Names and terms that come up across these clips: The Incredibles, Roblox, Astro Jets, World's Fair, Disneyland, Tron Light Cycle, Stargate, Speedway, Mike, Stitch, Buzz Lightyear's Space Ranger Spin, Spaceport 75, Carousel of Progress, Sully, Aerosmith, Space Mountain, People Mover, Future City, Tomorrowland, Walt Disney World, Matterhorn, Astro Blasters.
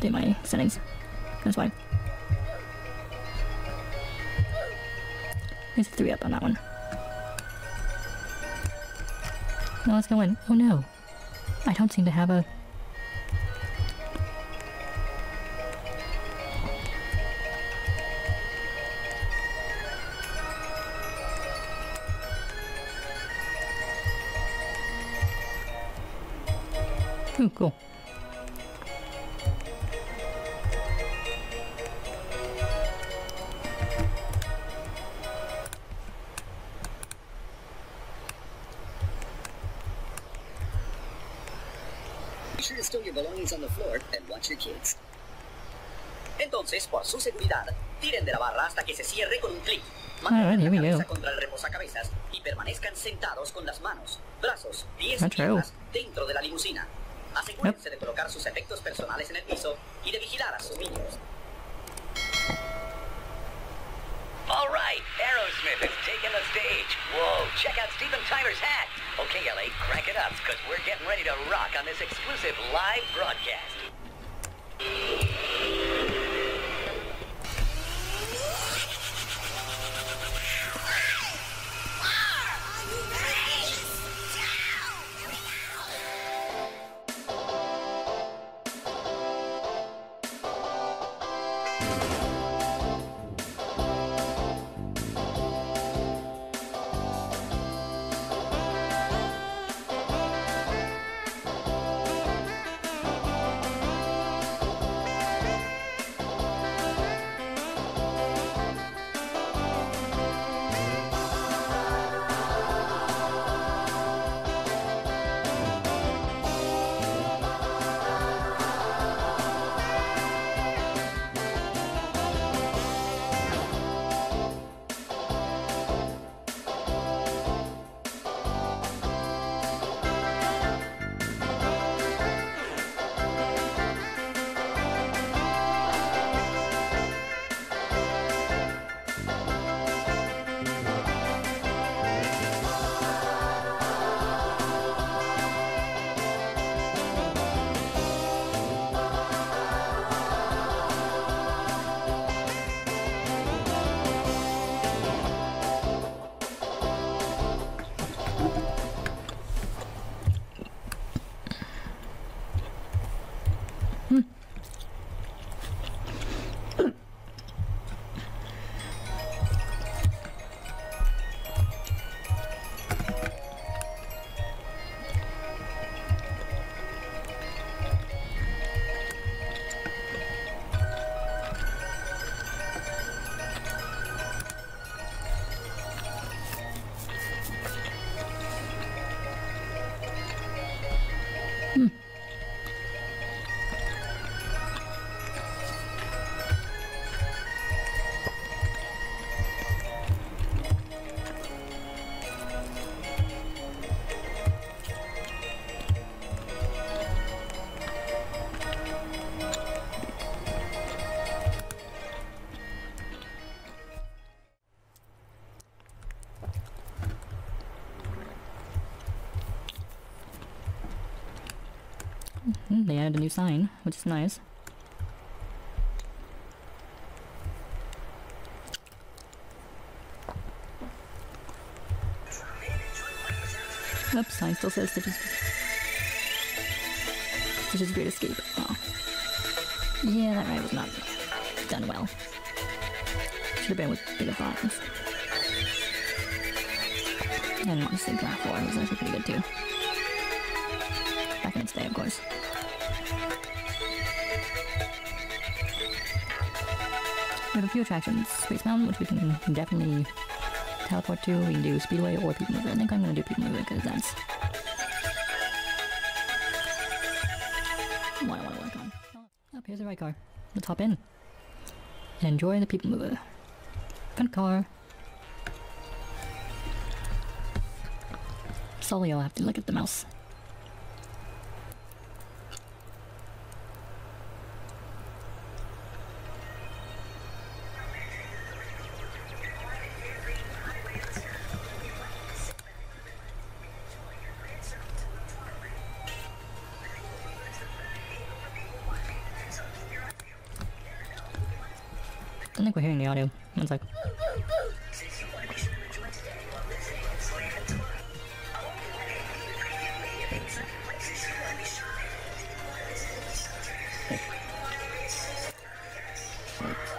update my settings. That's why. There's 3 up on that one. Now let's go in. Oh no. I don't seem to have a... Ooh, cool. Be sure to stow your belongings on the floor and watch your kids. Entonces, por su seguridad, tiren de la barra hasta que se cierre con un clic. Mantengan la cabeza contra el reposacabezas y permanezcan sentados con las manos, brazos, pies y piernas dentro de la limusina. Asegúrense de colocar sus efectos personales en el piso y de vigilar a sus niños. All right, Aerosmith has taken the stage. Whoa, check out Steven Tyler's hat. Okay, LA, crank it up, because we're getting ready to rock on this exclusive live broadcast. They added a new sign, which is nice. Oops, sign still says Stitch's Great Escape. Oh. Yeah, that ride was not done well. Should have been with bigger buttons. I didn't want to say Black 4, it was actually pretty good too. Back in its day, of course. We have a few attractions. Space Mountain, which we can definitely teleport to. We can do Speedway or People Mover. I think I'm going to do People Mover because that's what I want to work on. Oh, here's the right car. Let's hop in and enjoy the People Mover. Front car. Sully, I'll have to look at the mouse. I don't think we're hearing the audio. One sec.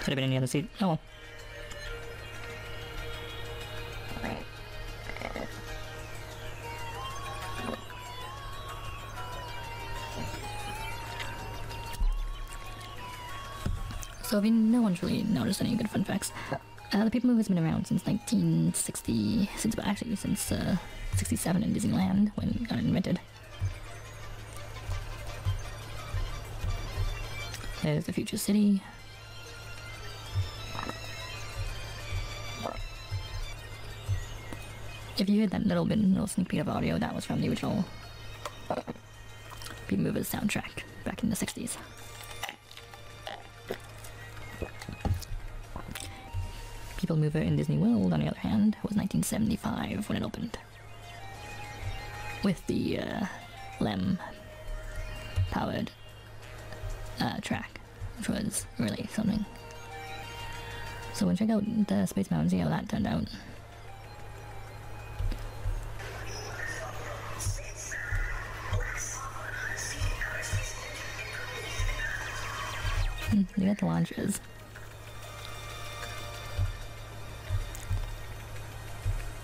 Should have been in the other seat. Oh well. So I mean, no one's really noticed any good fun facts. The People Mover has been around since 1960, since 67 in Disneyland when it got invented. There's the Future City. If you heard that little sneak peek of audio, that was from the original People Mover's soundtrack back in the 60s. People Mover in Disney World, on the other hand, was 1975 when it opened, with the Lem-powered track, which was really something. So we'll check out the Space Mountain and see how that turned out. Look at the launches.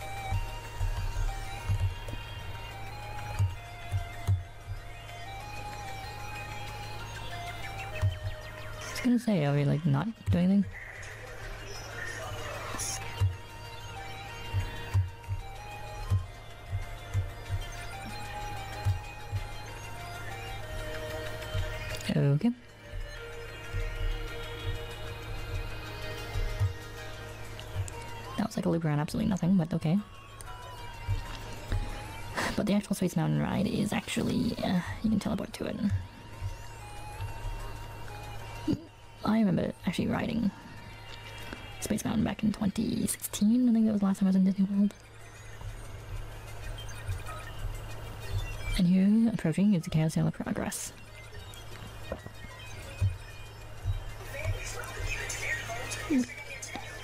I was gonna say, are we like not doing anything? Okay. That was like a loop around absolutely nothing, but okay. But the actual Space Mountain ride is actually, you can teleport to it. I remember actually riding Space Mountain back in 2016, I think that was the last time I was in Disney World. And here, approaching, is the Carousel of Progress.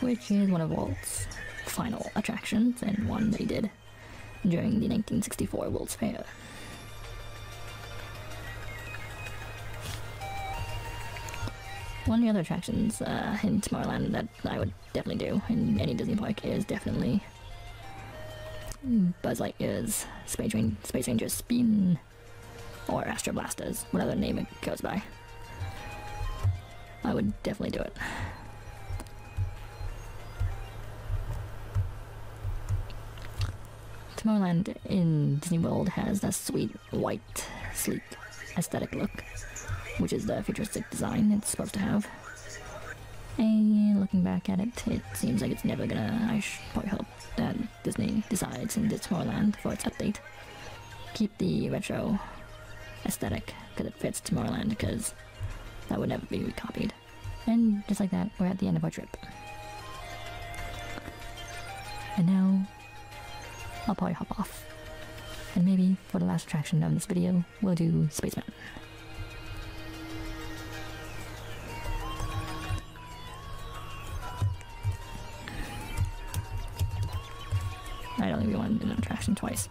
Which is one of Walt's final attractions, and one they did during the 1964 World's Fair. One of the other attractions in Tomorrowland that I would definitely do in any Disney park is definitely Buzz Lightyear's Space Ranger Spin, or Astro Blasters, whatever name it goes by. I would definitely do it. Tomorrowland in Disney World has that sweet, white, sleek aesthetic look, which is the futuristic design it's supposed to have. And looking back at it, it seems like it's never gonna... I should probably hope that Disney decides in Tomorrowland for its update, keep the retro aesthetic, because it fits Tomorrowland, because that would never be recopied. And just like that, we're at the end of our trip. And now, I'll probably hop off. And maybe for the last attraction of this video, we'll do Space Mountain. I don't think we want to do an attraction twice.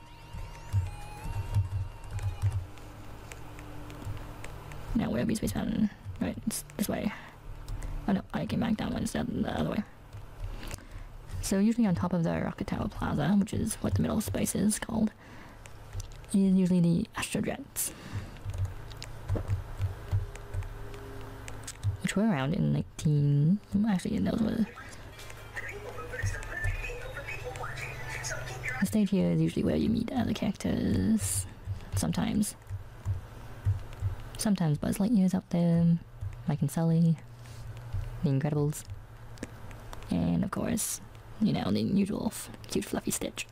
Now where'll be Space Mountain? Right, it's this way. Oh no, I came back down one instead of the other way. So usually on top of the Rocket Tower Plaza, which is what the middle space is called, is usually the Astro Jets, which were around in those were... The stage here is usually where you meet other characters, sometimes. Sometimes Buzz Lightyear's up there, Mike and Sully, The Incredibles, and of course, you know, the usual cute fluffy Stitch.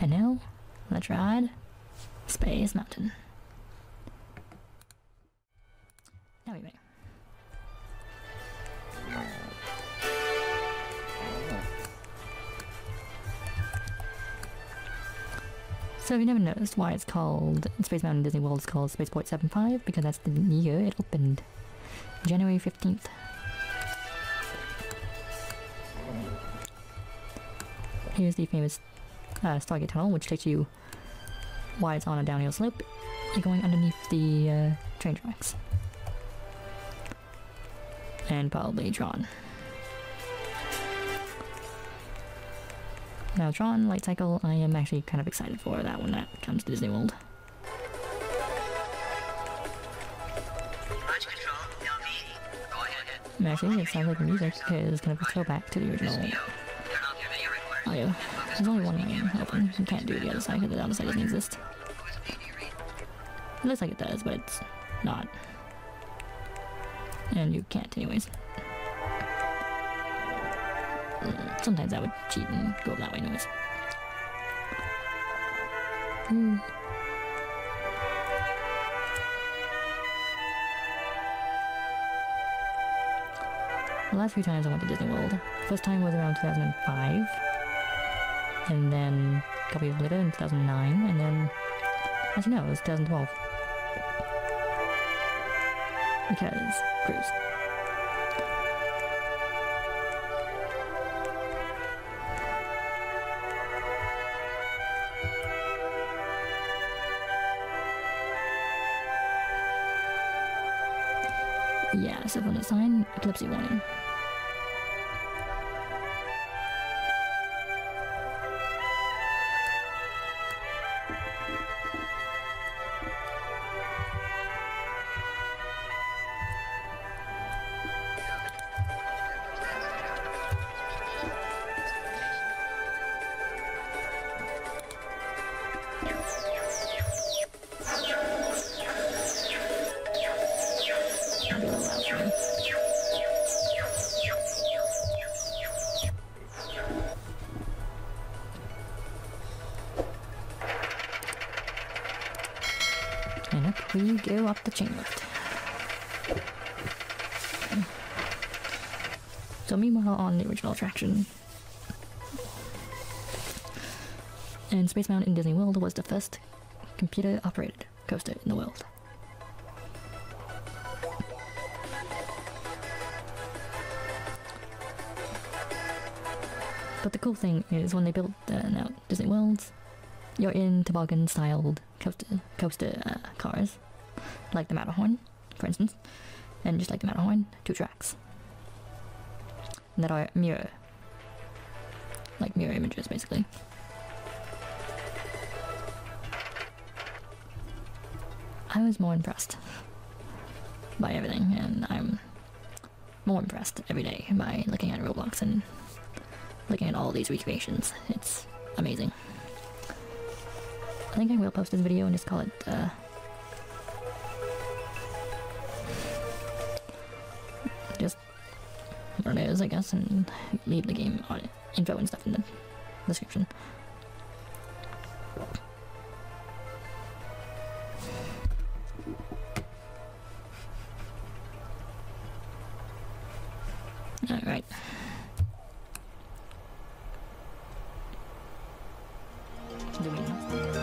And now, let's ride Space Mountain. Now we may. So if you never noticed why it's called Space Mountain Disney World, it's called Spaceport 75, because that's the year it opened, January 15th. Here's the famous Stargate tunnel, which takes you why it's on a downhill slope, going underneath the train tracks. And probably Tron. Now Tron Light Cycle, I am actually kind of excited for that when that comes to Disney World. I'm actually excited for the music because it's kind of a throwback to the original audio. There's only one way open. You can't do the other side because the other side doesn't exist. It looks like it does, but it's not. And you can't anyways. Sometimes I would cheat and go that way anyways. The last few times I went to Disney World, first time was around 2005, and then a couple years later in 2009, and then, as you know, it was 2012. Because cruise. Yeah, so on the sign, eclipse warning. And up we go up the chain lift. So meanwhile on the original attraction. And Space Mountain in Disney World was the first computer operated coaster in the world. But the cool thing is when they built now Disney Worlds, you're in toboggan-styled coaster cars, like the Matterhorn, for instance, and just like the Matterhorn, two tracks that are mirror images, basically. I was more impressed by everything, and I'm more impressed every day by looking at Roblox and looking at all these recreations. It's amazing. I think I will post this video and just call it, just what it is, I guess, and leave the game info and stuff in the description. Alright.